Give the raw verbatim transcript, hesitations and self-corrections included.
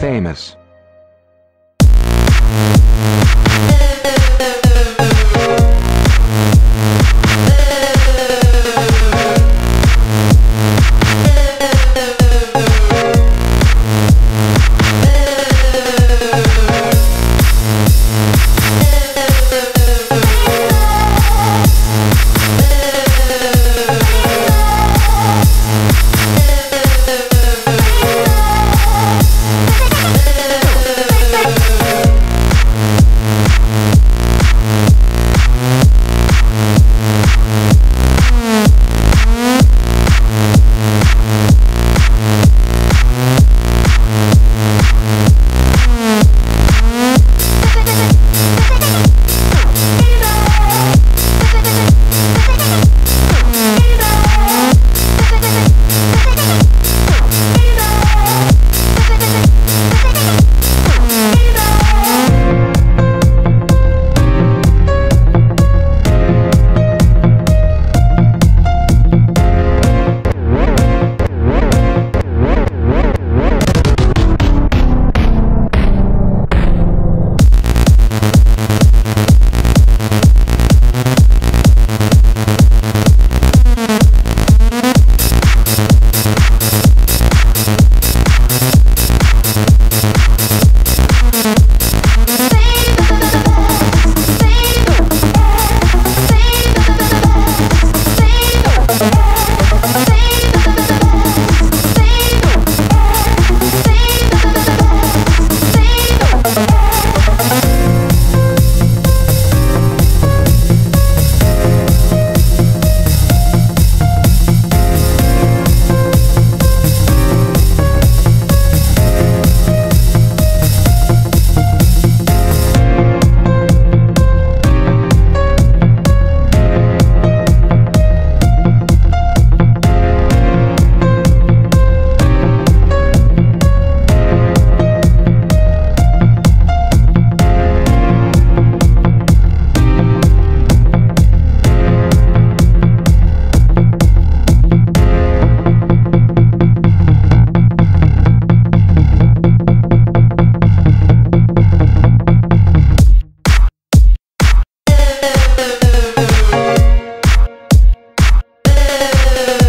Famous. Yeah.